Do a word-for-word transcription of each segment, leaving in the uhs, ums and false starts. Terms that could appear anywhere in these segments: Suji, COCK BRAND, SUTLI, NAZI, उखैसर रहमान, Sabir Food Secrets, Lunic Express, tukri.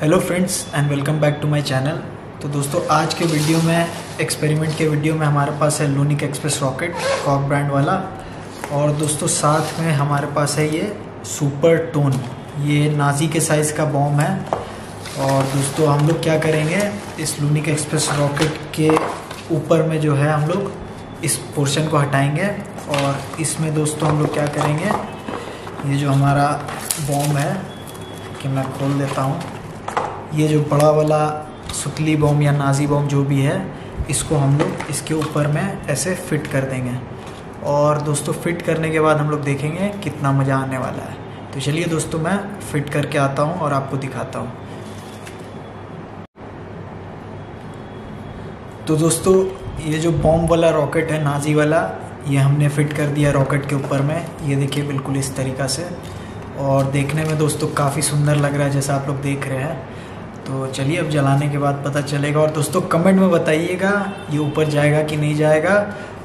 Hello friends and welcome back to my channel. तो दोस्तों आज के वीडियो में, एक्सपेरिमेंट के वीडियो में हमारे पास है लूनिक एक्सप्रेस रॉकेट कॉक ब्रांड वाला, और दोस्तों साथ में हमारे पास है ये सुपर टोन, ये नाजी के साइज़ का बॉम्ब है। और दोस्तों हम लोग क्या करेंगे, इस लूनिक एक्सप्रेस रॉकेट के ऊपर में जो है हम लोग इस पोर्शन को हटाएंगे, और इसमें दोस्तों हम लोग क्या करेंगे, ये जो हमारा बॉम्ब है कि मैं खोल देता हूँ, ये जो बड़ा वाला सुतली बॉम्ब या नाजी बॉम्ब जो भी है, इसको हम लोग इसके ऊपर में ऐसे फिट कर देंगे। और दोस्तों फिट करने के बाद हम लोग देखेंगे कितना मज़ा आने वाला है। तो चलिए दोस्तों मैं फिट करके आता हूँ और आपको दिखाता हूँ। तो दोस्तों ये जो बॉम्ब वाला रॉकेट है नाजी वाला, ये हमने फिट कर दिया रॉकेट के ऊपर में, ये देखिए बिल्कुल इस तरीक़ा से, और देखने में दोस्तों काफ़ी सुंदर लग रहा है जैसा आप लोग देख रहे हैं। तो चलिए अब जलाने के बाद पता चलेगा। और दोस्तों कमेंट में बताइएगा ये ऊपर जाएगा कि नहीं जाएगा,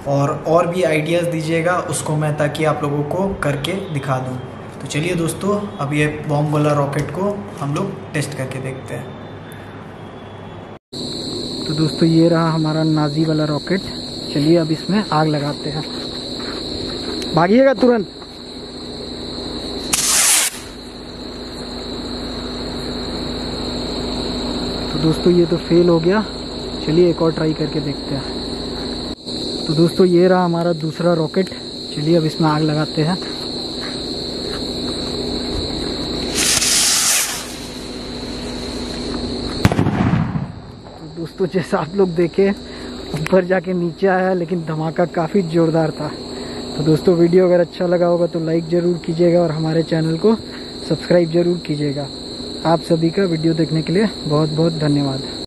और और भी आइडियाज़ दीजिएगा उसको मैं, ताकि आप लोगों को करके दिखा दूँ। तो चलिए दोस्तों अब ये बॉम्ब वाला रॉकेट को हम लोग टेस्ट करके देखते हैं। तो दोस्तों ये रहा हमारा नाजी वाला रॉकेट, चलिए अब इसमें आग लगाते हैं। भागिएगा तुरंत। तो दोस्तों ये तो फेल हो गया, चलिए एक और ट्राई करके देखते हैं। तो दोस्तों ये रहा हमारा दूसरा रॉकेट, चलिए अब इसमें आग लगाते हैं। दोस्तों जैसा आप लोग देखे ऊपर जाके नीचे आया, लेकिन धमाका काफ़ी ज़ोरदार था। तो दोस्तों वीडियो अगर अच्छा लगा होगा तो लाइक ज़रूर कीजिएगा, और हमारे चैनल को सब्सक्राइब ज़रूर कीजिएगा। आप सभी का वीडियो देखने के लिए बहुत बहुत धन्यवाद।